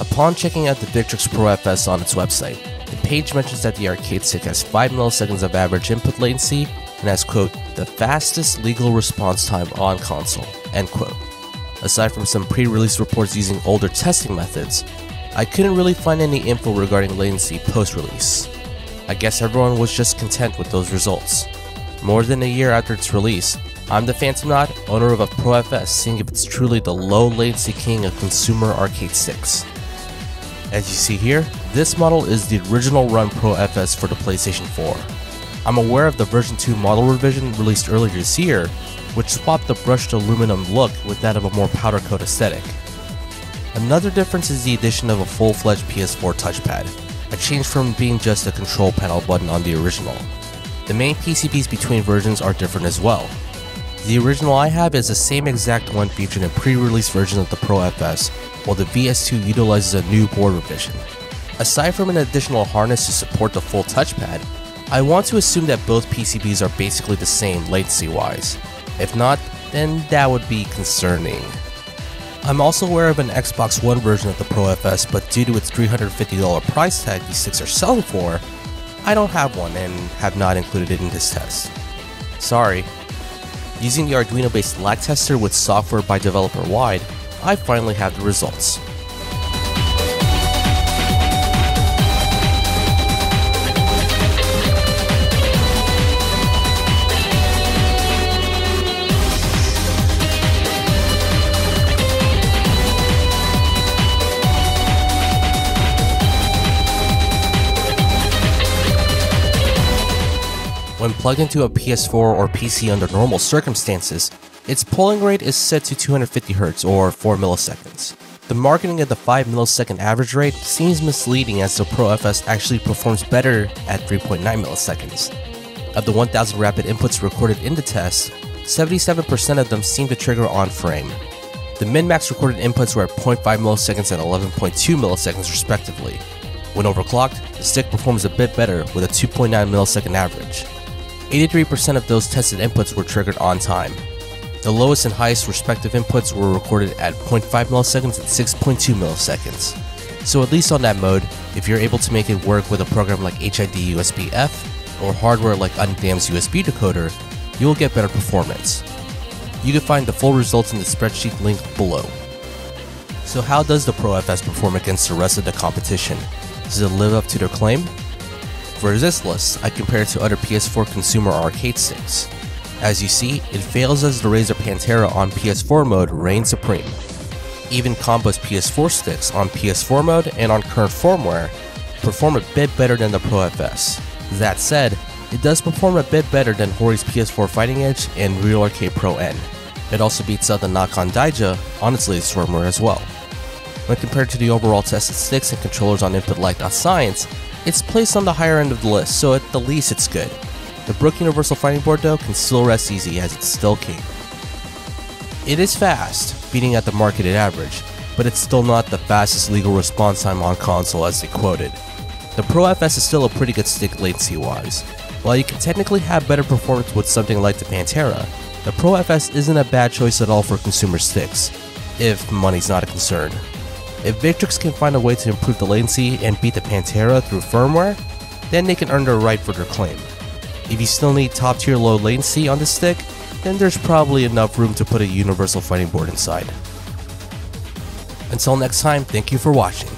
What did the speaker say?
Upon checking out the Victrix Pro FS on its website, the page mentions that the arcade stick has 5 milliseconds of average input latency and has, quote, the fastest legal response time on console, end quote. Aside from some pre-release reports using older testing methods, I couldn't really find any info regarding latency post-release. I guess everyone was just content with those results. More than a year after its release, I'm the Phantom Knot, owner of a Pro FS, seeing if it's truly the low latency king of consumer arcade sticks. As you see here, this model is the original run Pro FS for the PlayStation 4. I'm aware of the version 2 model revision released earlier this year, which swapped the brushed aluminum look with that of a more powder coat aesthetic. Another difference is the addition of a full-fledged PS4 touchpad, a change from being just a control panel button on the original. The main PCBs between versions are different as well. The original I have is the same exact one featured in pre-release versions of the Pro FS, while the VS2 utilizes a new board revision. Aside from an additional harness to support the full touchpad, I want to assume that both PCBs are basically the same latency-wise. If not, then that would be concerning. I'm also aware of an Xbox One version of the Pro FS, but due to its $350 price tag these sticks are selling for, I don't have one and have not included it in this test. Sorry. Using the Arduino-based lag tester with software by developer WydD, I finally have the results. When plugged into a PS4 or PC under normal circumstances, its polling rate is set to 250 Hz or 4 milliseconds. The marketing of the 5 millisecond average rate seems misleading, as the Pro FS actually performs better at 3.9 milliseconds. Of the 1,000 rapid inputs recorded in the test, 77% of them seem to trigger on frame. The min-max recorded inputs were at 0.5 milliseconds and 11.2 milliseconds respectively. When overclocked, the stick performs a bit better with a 2.9 millisecond average. 83% of those tested inputs were triggered on time. The lowest and highest respective inputs were recorded at 0.5 milliseconds and 6.2 milliseconds. So at least on that mode, if you're able to make it work with a program like HID USB-F or hardware like Undam's USB decoder, you'll get better performance. You can find the full results in the spreadsheet link below. So how does the Pro FS perform against the rest of the competition? Does it live up to their claim? For this list, I compare it to other PS4 consumer arcade sticks. As you see, it fails as the Razer Pantera on PS4 mode reigns supreme. Even Combo's PS4 sticks on PS4 mode and on current firmware perform a bit better than the Pro FS. That said, it does perform a bit better than Hori's PS4 Fighting Edge and Real Arcade Pro N. It also beats out the Nacon Daija on its latest firmware as well. When compared to the overall tested sticks and controllers on inputlag.science, it's placed on the higher end of the list, so at the least it's good. The Brook Universal Fighting Board though can still rest easy, as it's still king. It is fast, beating at the marketed average, but it's still not the fastest legal response time on console as they quoted. The Pro FS is still a pretty good stick latency wise. While you can technically have better performance with something like the Pantera, the Pro FS isn't a bad choice at all for consumer sticks, if money's not a concern. If Victrix can find a way to improve the latency and beat the Pantera through firmware, then they can earn their right for their claim. If you still need top tier low latency on this stick, then there's probably enough room to put a universal fighting board inside. Until next time, thank you for watching.